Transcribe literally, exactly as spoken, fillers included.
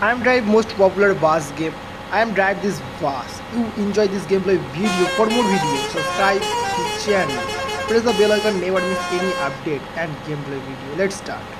I am Drive most popular bus game. I am Drive this bus. You enjoy this gameplay video. For more videos, subscribe to the channel. Press the bell icon, never miss any update and gameplay video. Let's start.